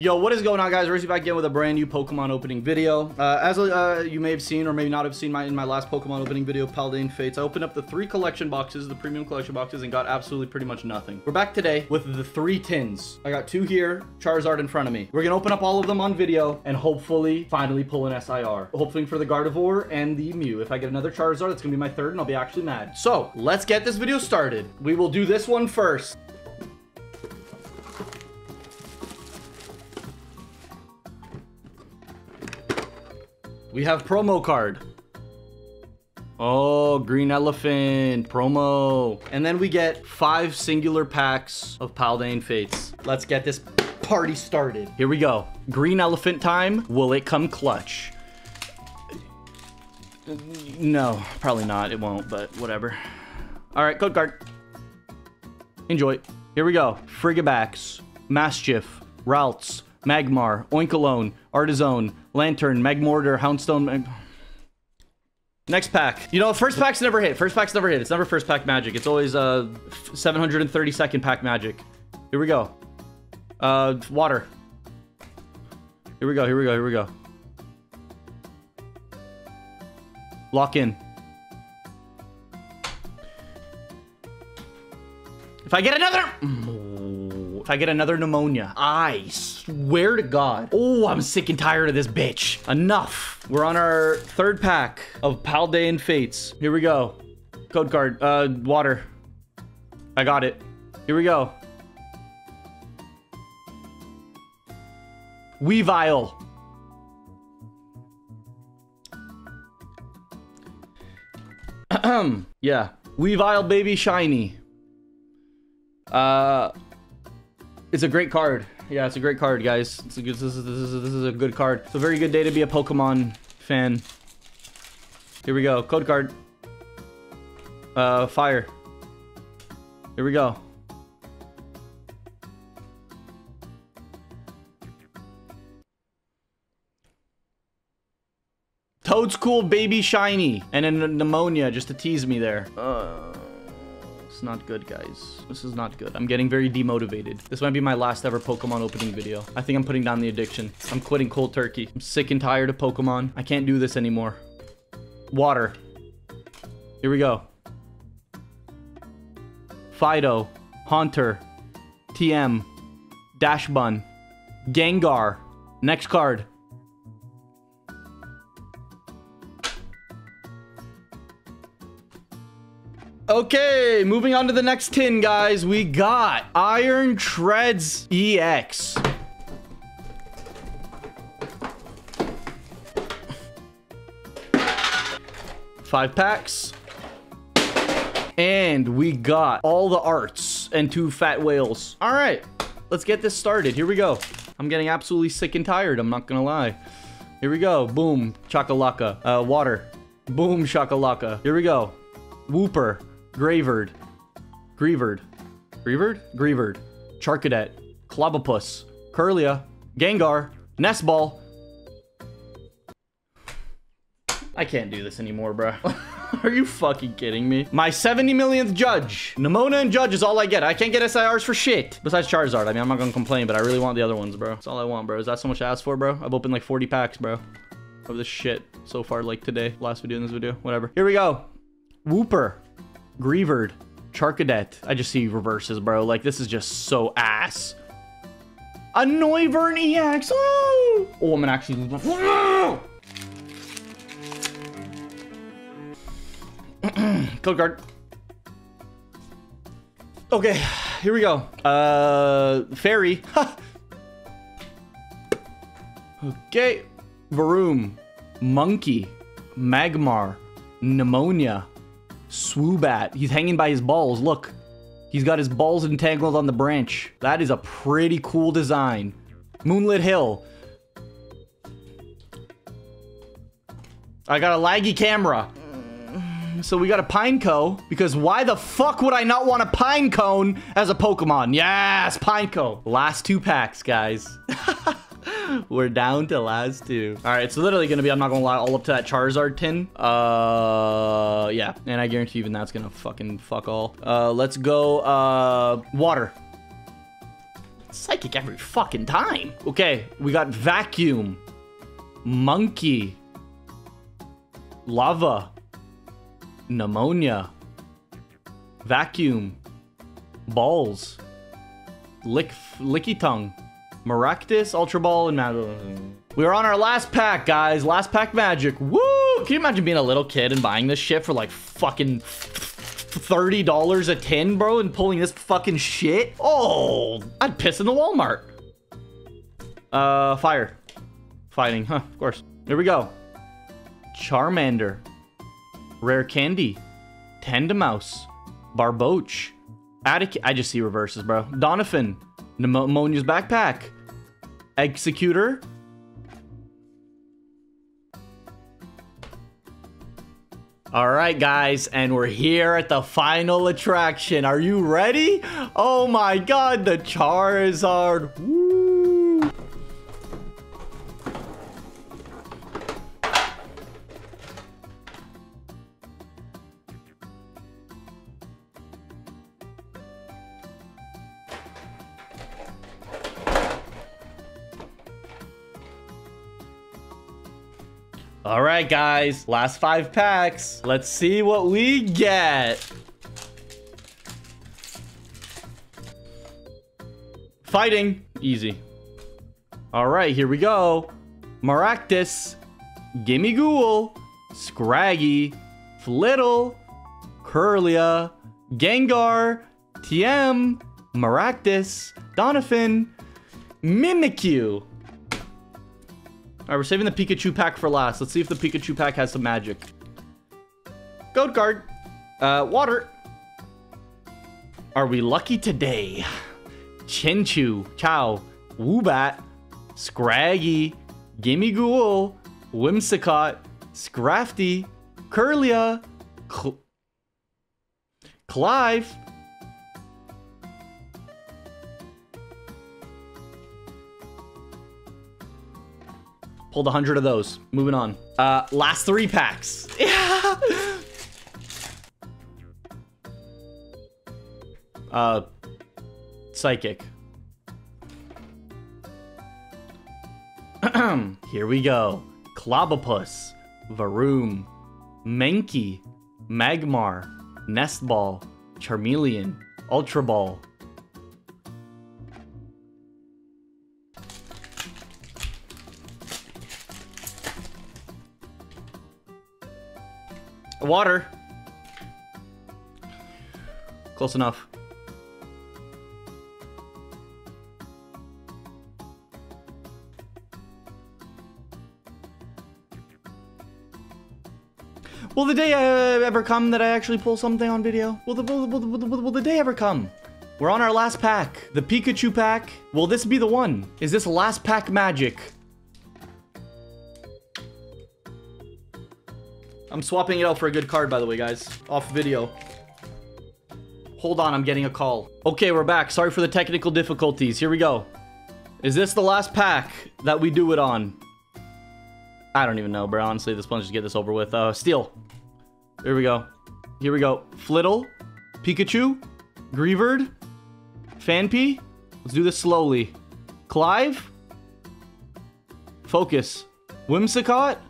Yo, what is going on, guys? We're back again with a brand new Pokemon opening video. As you may have seen or maybe not have seen in my last Pokemon opening video, Paldean Fates, I opened up the three collection boxes, the premium collection boxes, and got absolutely pretty much nothing. We're back today with the three tins. I got two here, Charizard in front of me. We're gonna open up all of them on video and hopefully finally pull an SIR. Hopefully for the Gardevoir and the Mew. If I get another Charizard, that's gonna be my third and I'll be actually mad. So let's get this video started. We will do this one first. We have promo card. Oh, green elephant promo. And then we get 5 singular packs of Paldean Fates. Let's get this party started. Here we go. Green elephant time. Will it come clutch? No, probably not. It won't, but whatever. All right, code card. Enjoy. Here we go. Frigibax, Mastiff, Ralts, Magmar, Oinkalone, Artazon, Lantern, Magmortar, Houndstone. Next pack. You know, first pack's never hit. First pack's never hit. It's never first pack magic. It's always 732nd pack magic. Here we go. Water. Here we go. Here we go. Here we go. Lock in. If I get another... If I get another pneumonia, I swear to God. Oh, I'm sick and tired of this bitch. Enough. We're on our third pack of Paldean Fates. Here we go. Code card. Water. I got it. Here we go. Weavile. Yeah. Weavile, baby, shiny. It's a great card. Yeah, it's a great card, guys. It's a good, this is a good card. It's a very good day to be a Pokemon fan. Here we go. Code card. Fire. Here we go. Toadstool, baby shiny, and a pneumonia just to tease me there. It's not good, guys. This is not good. I'm getting very demotivated. This might be my last ever Pokemon opening video. I think I'm putting down the addiction. I'm quitting cold turkey. I'm sick and tired of Pokemon. I can't do this anymore. Water. Here we go. Fido. Haunter. TM. Dashbun. Gengar. Next card. Okay, moving on to the next tin, guys. We got Iron Treads EX. Five packs. And we got all the arts and 2 fat whales. All right, let's get this started. Here we go. I'm getting absolutely sick and tired. I'm not gonna lie. Here we go. Boom, Chakalaka. Water. Boom, Chakalaka. Here we go. Whooper. Greavard, Greavard, Charcadet, Clobopus, Curlia, Gengar, Nest Ball. I can't do this anymore, bro. Are you fucking kidding me? My 70 millionth Judge. Nimona and Judge is all I get. I can't get SIRs for shit. Besides Charizard. I mean, I'm not gonna complain, but I really want the other ones, bro. That's all I want, bro. Is that so much to ask for, bro? I've opened like 40 packs, bro, of this shit so far, like today. Last video in this video, whatever. Here we go. Whooper. Greavard, Charcadet. I just see reverses, bro. Like, this is just so ass. A Noivern EX. Oh, I'm gonna actually lose my code card. Okay, here we go. Fairy. Okay. Varoom. Monkey. Magmar. Pneumonia. Swoobat. He's hanging by his balls. Look, he's got his balls entangled on the branch. That is a pretty cool design. Moonlit Hill. I got a laggy camera. So we got a Pineco, because why the fuck would I not want a Pinecone as a Pokemon? Yes, Pineco. Last 2 packs, guys. We're down to last 2. All right, it's literally gonna be, I'm not gonna lie, all up to that Charizard tin. Yeah, and I guarantee even that's gonna fucking fuck all. Let's go, water. Psychic every fucking time. Okay, we got Vacuum, Monkey, Lava, Pneumonia, Vacuum, Balls, Licky Tongue, Maractus, Ultra Ball, and Magmar. We're on our last pack, guys. Last pack magic. Woo! Can you imagine being a little kid and buying this shit for like fucking $30 a tin, bro, and pulling this fucking shit? Oh, I'd piss in the Walmart. Fire. Fighting, huh, of course. Here we go. Charmander. Rare Candy. Tandemousse. Barboach. Attic. I just see reverses, bro. Donphan. Pneumonia's Backpack. Executor. All right, guys, and we're here at the final attraction. Are you ready? Oh my god, the Charizard. Woo. All right, guys, last 5 packs. Let's see what we get. Fighting, easy. All right, here we go. Maractus, Gimmighoul, Scraggy, Flittle, Curlia, Gengar, TM, Maractus, Donphan, Mimikyu. All right, we're saving the Pikachu pack for last. Let's see if the Pikachu pack has some magic. Gold card. Water. Are we lucky today? Chinchu. Chow. Woobat. Scraggy. Gimmighoul. Whimsicott. Scrafty. Curlia. Clive. Pulled 100 of those. Moving on. Last 3 packs. Yeah. Psychic. Here we go. Clobopus, Varoom, Mankey, Magmar, Nest Ball, Charmeleon, Ultra Ball. Water. Close enough. Will the day ever come that I actually pull something on video? Will the day ever come? We're on our last pack. The Pikachu pack. Will this be the one? Is this last pack magic? I'm swapping it out for a good card, by the way, guys. Off video. Hold on, I'm getting a call. Okay, we're back. Sorry for the technical difficulties. Here we go. Is this the last pack that we do it on? I don't even know, bro. Honestly, this one's just get this over with. Steel. Here we go. Here we go. Flittle. Pikachu. Greavard. Fanpy. Let's do this slowly. Clive. Focus. Whimsicott.